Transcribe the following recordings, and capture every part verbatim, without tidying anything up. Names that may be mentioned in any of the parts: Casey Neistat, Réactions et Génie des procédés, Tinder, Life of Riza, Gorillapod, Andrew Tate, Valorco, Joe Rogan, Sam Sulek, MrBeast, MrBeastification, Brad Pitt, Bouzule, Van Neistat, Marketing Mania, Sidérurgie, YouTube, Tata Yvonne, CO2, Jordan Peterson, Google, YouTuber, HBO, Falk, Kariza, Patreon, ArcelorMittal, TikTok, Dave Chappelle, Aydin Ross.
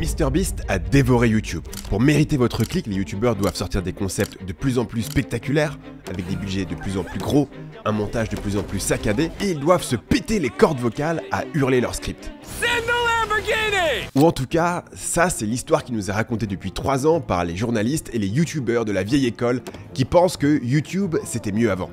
MrBeast a dévoré YouTube. Pour mériter votre clic, les youtubeurs doivent sortir des concepts de plus en plus spectaculaires, avec des budgets de plus en plus gros, un montage de plus en plus saccadé, et ils doivent se péter les cordes vocales à hurler leur script. Ou en tout cas, ça c'est l'histoire qui nous est racontée depuis trois ans par les journalistes et les youtubeurs de la vieille école qui pensent que YouTube c'était mieux avant.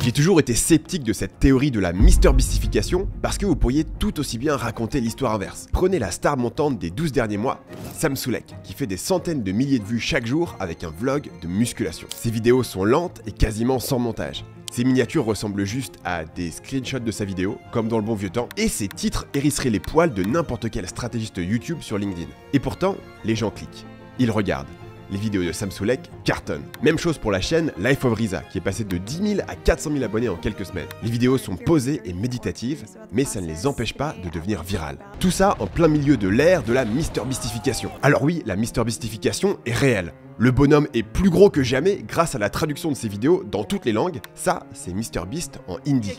J'ai toujours été sceptique de cette théorie de la MrBeastification parce que vous pourriez tout aussi bien raconter l'histoire inverse. Prenez la star montante des douze derniers mois, Sam Sulek, qui fait des centaines de milliers de vues chaque jour avec un vlog de musculation. Ses vidéos sont lentes et quasiment sans montage. Ses miniatures ressemblent juste à des screenshots de sa vidéo, comme dans le bon vieux temps, et ses titres hérisseraient les poils de n'importe quel stratégiste YouTube sur LinkedIn. Et pourtant, les gens cliquent, ils regardent. Les vidéos de Sam Sulek cartonnent. Même chose pour la chaîne Life of Riza, qui est passée de dix mille à quatre cent mille abonnés en quelques semaines. Les vidéos sont posées et méditatives, mais ça ne les empêche pas de devenir virales. Tout ça en plein milieu de l'ère de la MrBeastification. Alors oui, la MrBeastification est réelle. Le bonhomme est plus gros que jamais grâce à la traduction de ses vidéos dans toutes les langues. Ça, c'est MrBeast en hindi.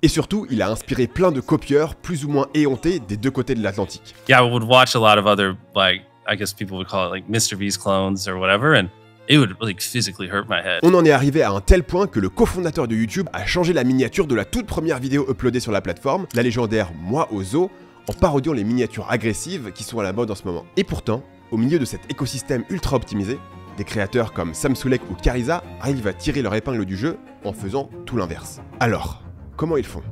Et surtout, il a inspiré plein de copieurs plus ou moins éhontés des deux côtés de l'Atlantique. Yeah, we would watch a lot of other, like, I guess people would call it like MrBeast clones or whatever, and it would really physically hurt my head. On en est arrivé à un tel point que le cofondateur de YouTube a changé la miniature de la toute première vidéo uploadée sur la plateforme, la légendaire Moi au zoo, en parodiant les miniatures agressives qui sont à la mode en ce moment. Et pourtant, au milieu de cet écosystème ultra optimisé, des créateurs comme Sam Sulek ou Kariza arrivent à tirer leur épingle du jeu en faisant tout l'inverse. Alors, comment ils font?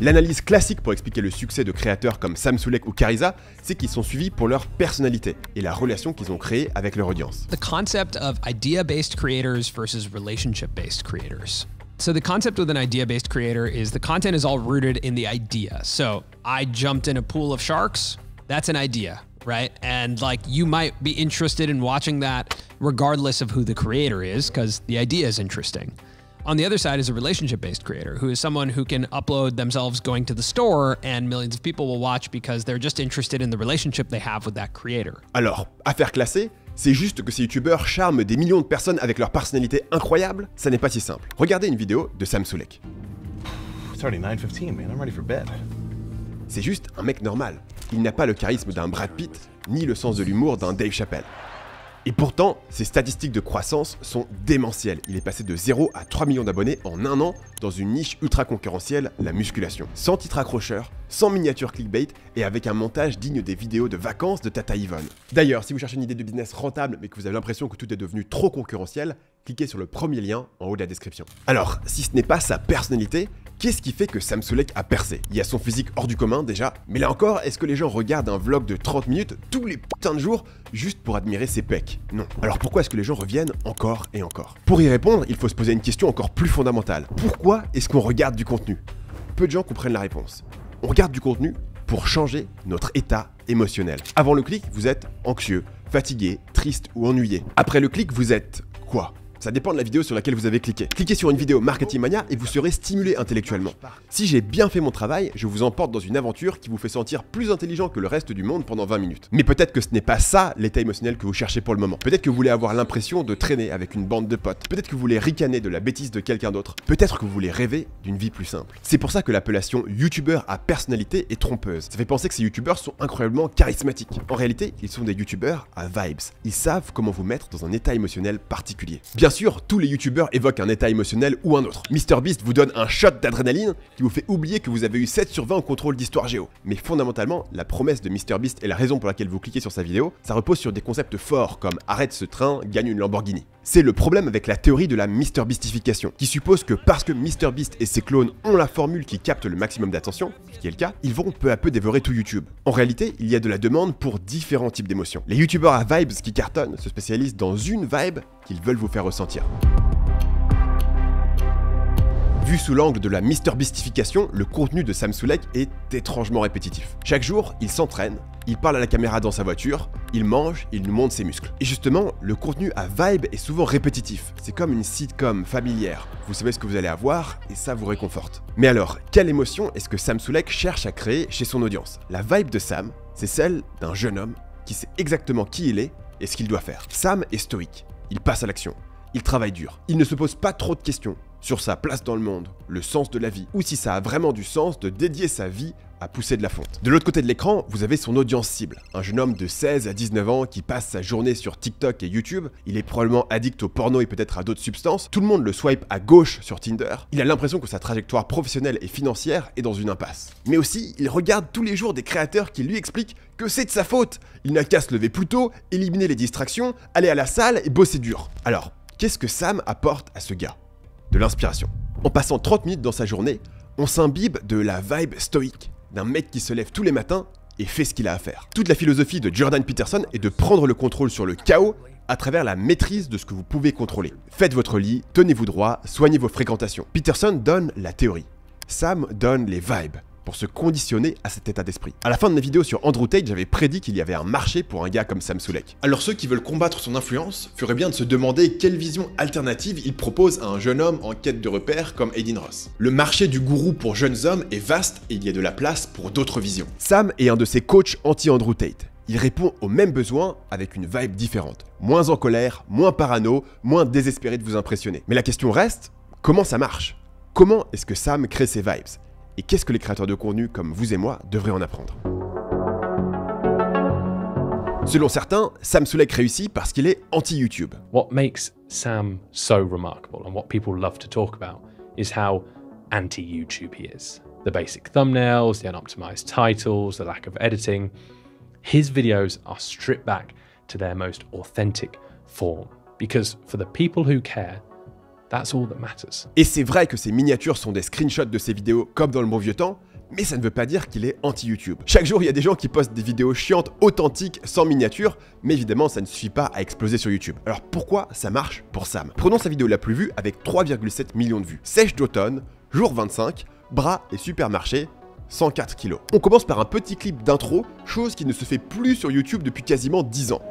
L'analyse classique pour expliquer le succès de créateurs comme Sam Sulek ou Kariza, c'est qu'ils sont suivis pour leur personnalité et la relation qu'ils ont créée avec leur audience. The concept of idea-based creators versus relationship-based creators. So the concept with an idea-based creator is the content is all rooted in the idea. So I jumped in a pool of sharks, that's an idea, right? And like you might be interested in watching that regardless of who the creator is because the idea is interesting. On the other side is a relationship-based creator who is someone who can upload themselves going to the store and millions of people will watch because they're just interested in the relationship they have with that creator. Alors, affaire classée, c'est juste que ces youtubeurs charment des millions de personnes avec leur personnalité incroyable, ça n'est pas si simple. Regardez une vidéo de Sam Sulek. C'est juste un mec normal. Il n'a pas le charisme d'un Brad Pitt, ni le sens de l'humour d'un Dave Chappelle. Et pourtant, ses statistiques de croissance sont démentielles. Il est passé de zéro à trois millions d'abonnés en un an dans une niche ultra concurrentielle, la musculation. Sans titre accrocheur, sans miniature clickbait et avec un montage digne des vidéos de vacances de Tata Yvonne. D'ailleurs, si vous cherchez une idée de business rentable mais que vous avez l'impression que tout est devenu trop concurrentiel, cliquez sur le premier lien en haut de la description. Alors, si ce n'est pas sa personnalité, qu'est-ce qui fait que Sam Sulek a percé? Il y a son physique hors du commun déjà, mais là encore, est-ce que les gens regardent un vlog de trente minutes tous les putains de jours juste pour admirer ses pecs? Non. Alors pourquoi est-ce que les gens reviennent encore et encore? Pour y répondre, il faut se poser une question encore plus fondamentale. Pourquoi est-ce qu'on regarde du contenu? Peu de gens comprennent la réponse. On regarde du contenu pour changer notre état émotionnel. Avant le clic, vous êtes anxieux, fatigué, triste ou ennuyé. Après le clic, vous êtes quoi? Ça dépend de la vidéo sur laquelle vous avez cliqué. Cliquez sur une vidéo Marketing Mania et vous serez stimulé intellectuellement. Si j'ai bien fait mon travail, je vous emporte dans une aventure qui vous fait sentir plus intelligent que le reste du monde pendant vingt minutes. Mais peut-être que ce n'est pas ça l'état émotionnel que vous cherchez pour le moment. Peut-être que vous voulez avoir l'impression de traîner avec une bande de potes. Peut-être que vous voulez ricaner de la bêtise de quelqu'un d'autre. Peut-être que vous voulez rêver d'une vie plus simple. C'est pour ça que l'appellation youtubeur à personnalité est trompeuse. Ça fait penser que ces youtubeurs sont incroyablement charismatiques. En réalité, ils sont des youtubeurs à vibes. Ils savent comment vous mettre dans un état émotionnel particulier. Bien Bien sûr, tous les youtubeurs évoquent un état émotionnel ou un autre. MrBeast vous donne un shot d'adrénaline qui vous fait oublier que vous avez eu sept sur vingt au contrôle d'histoire géo. Mais fondamentalement, la promesse de MrBeast et la raison pour laquelle vous cliquez sur sa vidéo, ça repose sur des concepts forts comme « arrête ce train, gagne une Lamborghini ». C'est le problème avec la théorie de la MrBeastification, qui suppose que parce que MrBeast et ses clones ont la formule qui capte le maximum d'attention, ce qui est le cas, ils vont peu à peu dévorer tout YouTube. En réalité, il y a de la demande pour différents types d'émotions. Les youtubeurs à vibes qui cartonnent se spécialisent dans une vibe qu'ils veulent vous faire ressentir. Vu sous l'angle de la MrBeastification, le contenu de Sam Sulek est étrangement répétitif. Chaque jour, il s'entraîne, il parle à la caméra dans sa voiture, il mange, il nous montre ses muscles. Et justement, le contenu à vibe est souvent répétitif. C'est comme une sitcom familière. Vous savez ce que vous allez avoir et ça vous réconforte. Mais alors, quelle émotion est-ce que Sam Sulek cherche à créer chez son audience? La vibe de Sam, c'est celle d'un jeune homme qui sait exactement qui il est et ce qu'il doit faire. Sam est stoïque, il passe à l'action, il travaille dur, il ne se pose pas trop de questions sur sa place dans le monde, le sens de la vie, ou si ça a vraiment du sens de dédier sa vie à pousser de la fonte. De l'autre côté de l'écran, vous avez son audience cible, un jeune homme de seize à dix-neuf ans qui passe sa journée sur TikTok et YouTube, il est probablement addict au porno et peut-être à d'autres substances, tout le monde le swipe à gauche sur Tinder, il a l'impression que sa trajectoire professionnelle et financière est dans une impasse. Mais aussi, il regarde tous les jours des créateurs qui lui expliquent que c'est de sa faute, il n'a qu'à se lever plus tôt, éliminer les distractions, aller à la salle et bosser dur. Alors, qu'est-ce que Sam apporte à ce gars? De l'inspiration. En passant trente minutes dans sa journée, on s'imbibe de la vibe stoïque, d'un mec qui se lève tous les matins et fait ce qu'il a à faire. Toute la philosophie de Jordan Peterson est de prendre le contrôle sur le chaos à travers la maîtrise de ce que vous pouvez contrôler. Faites votre lit, tenez-vous droit, soignez vos fréquentations. Peterson donne la théorie, Sam donne les vibes pour se conditionner à cet état d'esprit. À la fin de ma vidéo sur Andrew Tate, j'avais prédit qu'il y avait un marché pour un gars comme Sam Sulek. Alors ceux qui veulent combattre son influence feraient bien de se demander quelle vision alternative il propose à un jeune homme en quête de repères comme Aydin Ross. Le marché du gourou pour jeunes hommes est vaste et il y a de la place pour d'autres visions. Sam est un de ces coachs anti-Andrew Tate. Il répond aux mêmes besoins avec une vibe différente. Moins en colère, moins parano, moins désespéré de vous impressionner. Mais la question reste, comment ça marche? Comment est-ce que Sam crée ses vibes? Et qu'est-ce que les créateurs de contenu comme vous et moi devraient en apprendre? Selon certains, Sam Sulek réussit parce qu'il est anti-YouTube. What makes Sam so remarkable and what people love to talk about is how anti-YouTube he is. The basic thumbnails, the unoptimized titles, the lack of editing. His videos are stripped back to their most authentic form because for the people who care, that's all that matters. Et c'est vrai que ces miniatures sont des screenshots de ses vidéos comme dans le bon vieux temps, mais ça ne veut pas dire qu'il est anti-YouTube. Chaque jour, il y a des gens qui postent des vidéos chiantes, authentiques, sans miniatures, mais évidemment, ça ne suffit pas à exploser sur YouTube. Alors pourquoi ça marche pour Sam? Prenons sa vidéo la plus vue avec trois virgule sept millions de vues. Sèche d'automne, jour vingt-cinq, bras et supermarché, cent quatre kilos. On commence par un petit clip d'intro, chose qui ne se fait plus sur YouTube depuis quasiment dix ans.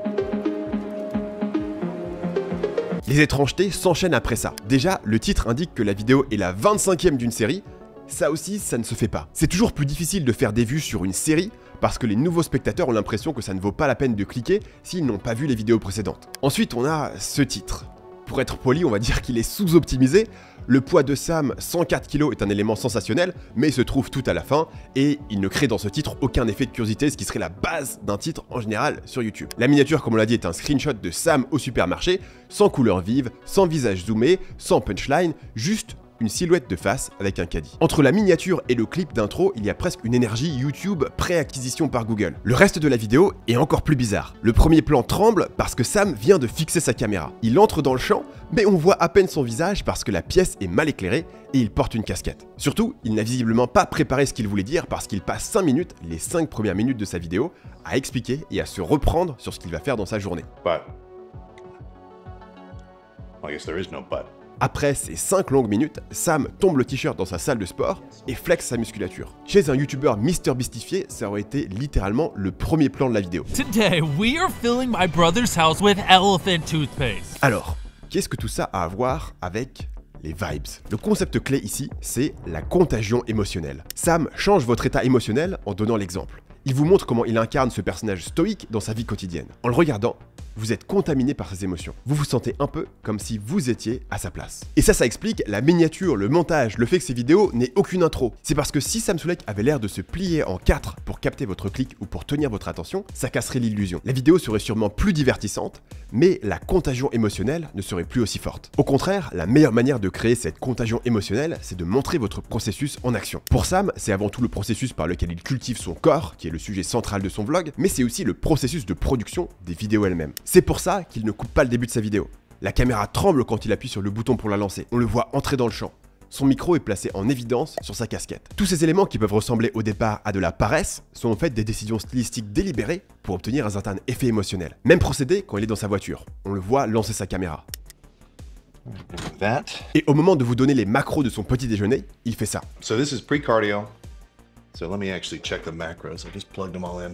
Les étrangetés s'enchaînent après ça. Déjà, le titre indique que la vidéo est la vingt-cinquième d'une série, ça aussi, ça ne se fait pas. C'est toujours plus difficile de faire des vues sur une série, parce que les nouveaux spectateurs ont l'impression que ça ne vaut pas la peine de cliquer s'ils n'ont pas vu les vidéos précédentes. Ensuite, on a ce titre. Pour être poli, on va dire qu'il est sous-optimisé. Le poids de Sam, cent quatre kilos, est un élément sensationnel, mais il se trouve tout à la fin, et il ne crée dans ce titre aucun effet de curiosité, ce qui serait la base d'un titre en général sur YouTube. La miniature, comme on l'a dit, est un screenshot de Sam au supermarché, sans couleur vive, sans visage zoomé, sans punchline, juste une silhouette de face avec un caddie. Entre la miniature et le clip d'intro, il y a presque une énergie YouTube pré-acquisition par Google. Le reste de la vidéo est encore plus bizarre. Le premier plan tremble parce que Sam vient de fixer sa caméra. Il entre dans le champ, mais on voit à peine son visage parce que la pièce est mal éclairée et il porte une casquette. Surtout, il n'a visiblement pas préparé ce qu'il voulait dire parce qu'il passe cinq minutes, les cinq premières minutes de sa vidéo, à expliquer et à se reprendre sur ce qu'il va faire dans sa journée. But. I guess there is no but. Après ces cinq longues minutes, Sam tombe le t-shirt dans sa salle de sport et flexe sa musculature. Chez un youtubeur MrBeastifié, ça aurait été littéralement le premier plan de la vidéo. Alors, qu'est-ce que tout ça a à voir avec les vibes? Le concept clé ici, c'est la contagion émotionnelle. Sam change votre état émotionnel en donnant l'exemple. Il vous montre comment il incarne ce personnage stoïque dans sa vie quotidienne. En le regardant, vous êtes contaminé par ses émotions. Vous vous sentez un peu comme si vous étiez à sa place. Et ça, ça explique la miniature, le montage, le fait que ces vidéos n'aient aucune intro. C'est parce que si Sam Sulek avait l'air de se plier en quatre pour capter votre clic ou pour tenir votre attention, ça casserait l'illusion. La vidéo serait sûrement plus divertissante, mais la contagion émotionnelle ne serait plus aussi forte. Au contraire, la meilleure manière de créer cette contagion émotionnelle, c'est de montrer votre processus en action. Pour Sam, c'est avant tout le processus par lequel il cultive son corps, qui est le sujet central de son vlog, mais c'est aussi le processus de production des vidéos elles-mêmes. C'est pour ça qu'il ne coupe pas le début de sa vidéo. La caméra tremble quand il appuie sur le bouton pour la lancer. On le voit entrer dans le champ. Son micro est placé en évidence sur sa casquette. Tous ces éléments qui peuvent ressembler au départ à de la paresse sont en fait des décisions stylistiques délibérées pour obtenir un certain effet émotionnel. Même procédé quand il est dans sa voiture. On le voit lancer sa caméra. Et au moment de vous donner les macros de son petit déjeuner, il fait ça. So this is pre-cardio. So let me actually check the macros. I just plugged them all in.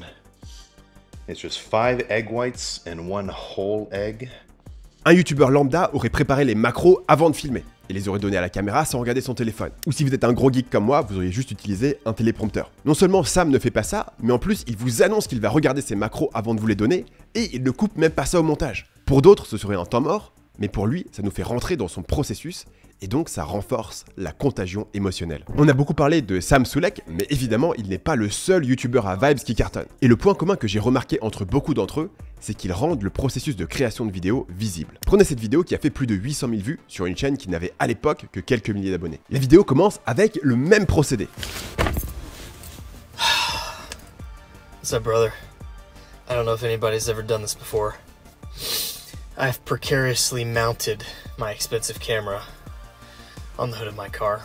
It's just five egg whites and one whole egg. Un youtubeur lambda aurait préparé les macros avant de filmer. et les aurait donnés à la caméra sans regarder son téléphone. Ou si vous êtes un gros geek comme moi, vous auriez juste utilisé un téléprompteur. Non seulement Sam ne fait pas ça, mais en plus il vous annonce qu'il va regarder ses macros avant de vous les donner, et il ne coupe même pas ça au montage. Pour d'autres, ce serait un temps mort, mais pour lui, ça nous fait rentrer dans son processus, et donc ça renforce la contagion émotionnelle. On a beaucoup parlé de Sam Sulek, mais évidemment, il n'est pas le seul youtubeur à vibes qui cartonne. Et le point commun que j'ai remarqué entre beaucoup d'entre eux, c'est qu'ils rendent le processus de création de vidéos visible. Prenez cette vidéo qui a fait plus de huit cent mille vues sur une chaîne qui n'avait à l'époque que quelques milliers d'abonnés. La vidéo commence avec le même procédé. What's up, brother? I don't know if anybody's ever done this before. I've precariously mounted my expensive camera on the hood of my car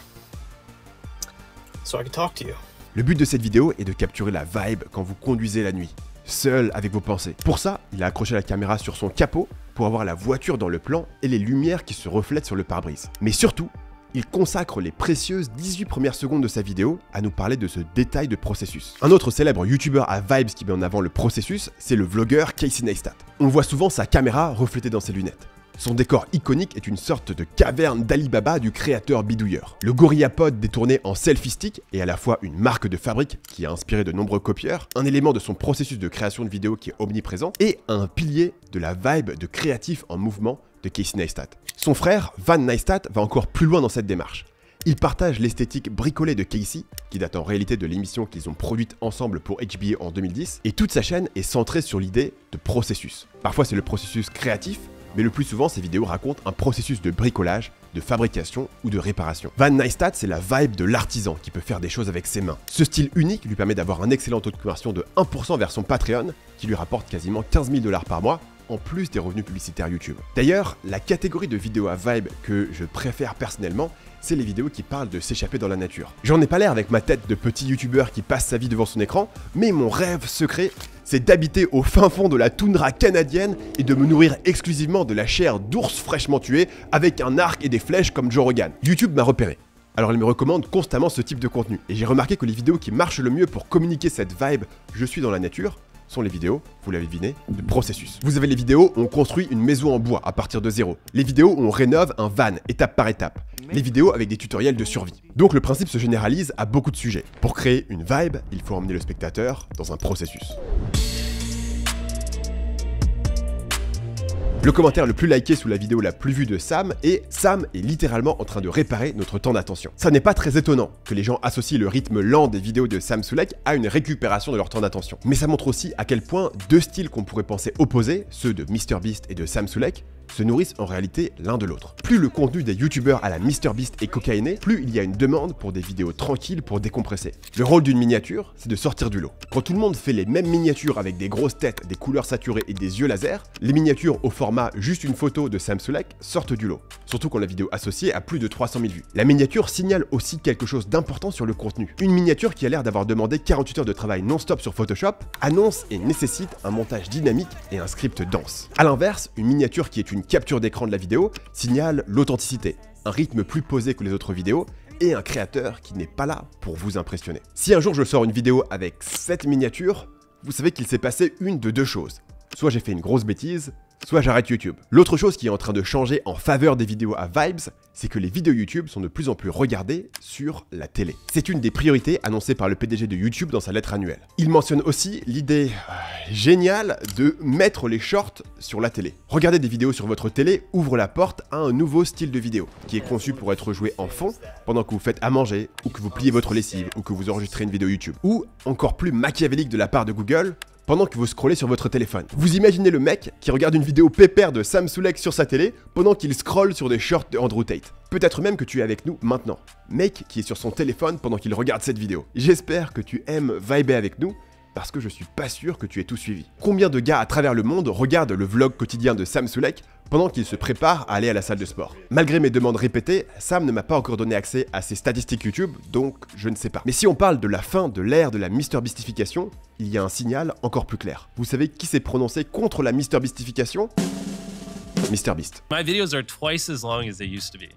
so I can talk to you. Le but de cette vidéo est de capturer la vibe quand vous conduisez la nuit, seul avec vos pensées. Pour ça, il a accroché la caméra sur son capot pour avoir la voiture dans le plan et les lumières qui se reflètent sur le pare-brise. Mais surtout, il consacre les précieuses dix-huit premières secondes de sa vidéo à nous parler de ce détail de processus. Un autre célèbre youtubeur à vibes qui met en avant le processus, c'est le vlogueur Casey Neistat. On voit souvent sa caméra reflétée dans ses lunettes. Son décor iconique est une sorte de caverne d'Alibaba du créateur bidouilleur. Le gorillapod détourné en selfie stick est à la fois une marque de fabrique qui a inspiré de nombreux copieurs, un élément de son processus de création de vidéos qui est omniprésent, et un pilier de la vibe de créatif en mouvement de Casey Neistat. Son frère, Van Neistat, va encore plus loin dans cette démarche. Il partage l'esthétique bricolée de Casey, qui date en réalité de l'émission qu'ils ont produite ensemble pour H B O en deux mille dix, et toute sa chaîne est centrée sur l'idée de processus. Parfois c'est le processus créatif, mais le plus souvent, ces vidéos racontent un processus de bricolage, de fabrication ou de réparation. Van Neistat, c'est la vibe de l'artisan qui peut faire des choses avec ses mains. Ce style unique lui permet d'avoir un excellent taux de conversion de un pour cent vers son Patreon, qui lui rapporte quasiment quinze mille dollars par mois, en plus des revenus publicitaires YouTube. D'ailleurs, la catégorie de vidéos à vibe que je préfère personnellement, c'est les vidéos qui parlent de s'échapper dans la nature. J'en ai pas l'air avec ma tête de petit youtubeur qui passe sa vie devant son écran, mais mon rêve secret, c'est d'habiter au fin fond de la toundra canadienne et de me nourrir exclusivement de la chair d'ours fraîchement tué avec un arc et des flèches comme Joe Rogan. YouTube m'a repéré. Alors il me recommande constamment ce type de contenu, et j'ai remarqué que les vidéos qui marchent le mieux pour communiquer cette vibe « je suis dans la nature » sont les vidéos, vous l'avez deviné, de processus. Vous avez les vidéos où on construit une maison en bois à partir de zéro, les vidéos où on rénove un van étape par étape, les vidéos avec des tutoriels de survie. Donc le principe se généralise à beaucoup de sujets. Pour créer une vibe, il faut emmener le spectateur dans un processus. Le commentaire le plus liké sous la vidéo la plus vue de Sam est « Sam est littéralement en train de réparer notre temps d'attention ». Ça n'est pas très étonnant que les gens associent le rythme lent des vidéos de Sam Sulek à une récupération de leur temps d'attention. Mais ça montre aussi à quel point deux styles qu'on pourrait penser opposés, ceux de MrBeast et de Sam Sulek, se nourrissent en réalité l'un de l'autre. Plus le contenu des youtubeurs à la MrBeast est cocaïné, plus il y a une demande pour des vidéos tranquilles pour décompresser. Le rôle d'une miniature, c'est de sortir du lot. Quand tout le monde fait les mêmes miniatures avec des grosses têtes, des couleurs saturées et des yeux laser, les miniatures au format juste une photo de Sam Sulek sortent du lot. Surtout quand la vidéo associée a plus de trois cent mille vues. La miniature signale aussi quelque chose d'important sur le contenu. Une miniature qui a l'air d'avoir demandé quarante-huit heures de travail non-stop sur Photoshop, annonce et nécessite un montage dynamique et un script dense. A l'inverse, une miniature qui est une Une capture d'écran de la vidéo signale l'authenticité, un rythme plus posé que les autres vidéos et un créateur qui n'est pas là pour vous impressionner. Si un jour je sors une vidéo avec cette miniature, vous savez qu'il s'est passé une de deux choses. Soit j'ai fait une grosse bêtise, soit j'arrête YouTube. L'autre chose qui est en train de changer en faveur des vidéos à vibes, c'est que les vidéos YouTube sont de plus en plus regardées sur la télé. C'est une des priorités annoncées par le P D G de YouTube dans sa lettre annuelle. Il mentionne aussi l'idée géniale de mettre les shorts sur la télé. Regarder des vidéos sur votre télé ouvre la porte à un nouveau style de vidéo qui est conçu pour être joué en fond pendant que vous faites à manger, ou que vous pliez votre lessive, ou que vous enregistrez une vidéo YouTube. Ou, encore plus machiavélique de la part de Google, pendant que vous scrollez sur votre téléphone. Vous imaginez le mec qui regarde une vidéo pépère de Sam Sulek sur sa télé pendant qu'il scrolle sur des shorts de Andrew Tate. Peut-être même que tu es avec nous maintenant. Mec qui est sur son téléphone pendant qu'il regarde cette vidéo. J'espère que tu aimes vibrer avec nous, parce que je suis pas sûr que tu aies tout suivi. Combien de gars à travers le monde regardent le vlog quotidien de Sam Sulek pendant qu'il se prépare à aller à la salle de sport? Malgré mes demandes répétées, Sam ne m'a pas encore donné accès à ses statistiques YouTube, donc je ne sais pas. Mais si on parle de la fin de l'ère de la MrBeastification, il y a un signal encore plus clair. Vous savez qui s'est prononcé contre la MrBeastification? MrBeast. My videos are twice as long as they used to be,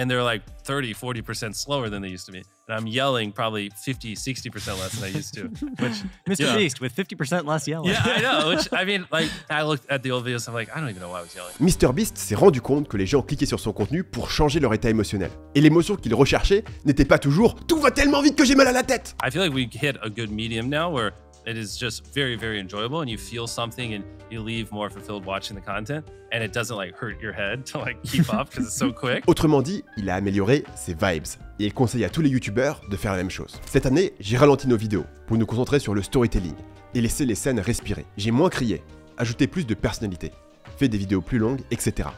and they're like thirty, forty percent slower than they used to be. and I'm yelling probably fifty, sixty percent less than I used to. Which Mister Yeah. Beast with fifty percent less yelling. Yeah, I know. Which, I mean, like, I looked at the old videos, I'm like, I don't even know why I was yelling. MrBeast s'est rendu compte que les gens cliquaient sur son contenu pour changer leur état émotionnel. Et l'émotion qu'il recherchait n'était pas toujours « Tout va tellement vite que j'ai mal à la tête !» I feel like we hit a good medium now where it is just very, very enjoyable and you feel something and you leave more fulfilled watching the content and it doesn't like hurt your head to like keep up because it's so quick. Autrement dit, il a amélioré ses vibes et il conseille à tous les youtubeurs de faire la même chose. Cette année, j'ai ralenti nos vidéos pour nous concentrer sur le storytelling et laisser les scènes respirer. J'ai moins crié, ajouté plus de personnalité, fait des vidéos plus longues, et cetera.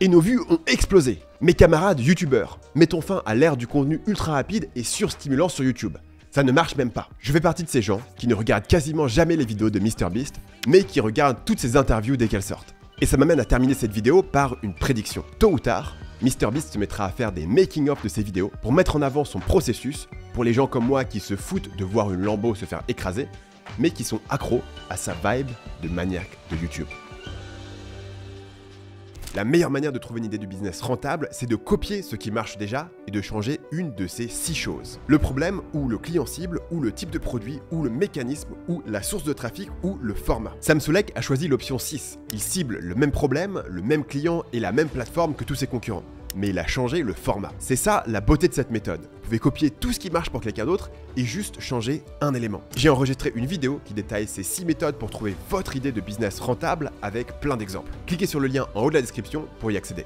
Et nos vues ont explosé. Mes camarades youtubeurs, mettons fin à l'ère du contenu ultra rapide et surstimulant sur YouTube. Ça ne marche même pas. Je fais partie de ces gens qui ne regardent quasiment jamais les vidéos de MrBeast, mais qui regardent toutes ses interviews dès qu'elles sortent. Et ça m'amène à terminer cette vidéo par une prédiction. Tôt ou tard, MrBeast se mettra à faire des making-of de ses vidéos pour mettre en avant son processus pour les gens comme moi qui se foutent de voir une Lambo se faire écraser, mais qui sont accros à sa vibe de maniaque de YouTube. La meilleure manière de trouver une idée de business rentable, c'est de copier ce qui marche déjà et de changer une de ces six choses. Le problème, ou le client cible, ou le type de produit, ou le mécanisme, ou la source de trafic, ou le format. Sam Sulek a choisi l'option six. Il cible le même problème, le même client et la même plateforme que tous ses concurrents. Mais il a changé le format. C'est ça la beauté de cette méthode. Vous pouvez copier tout ce qui marche pour quelqu'un d'autre et juste changer un élément. J'ai enregistré une vidéo qui détaille ces six méthodes pour trouver votre idée de business rentable avec plein d'exemples. Cliquez sur le lien en haut de la description pour y accéder.